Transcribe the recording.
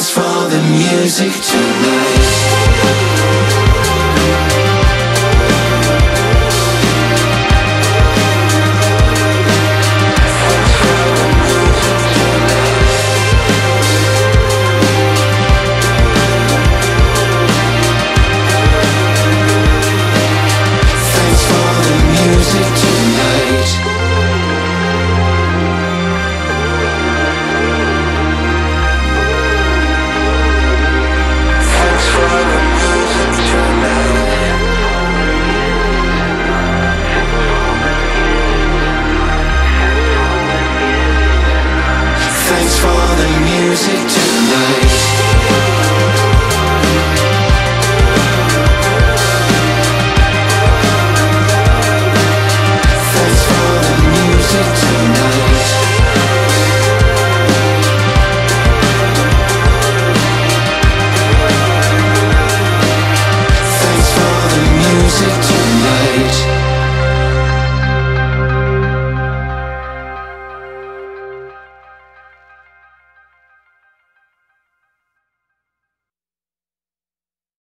It's for the music tonight.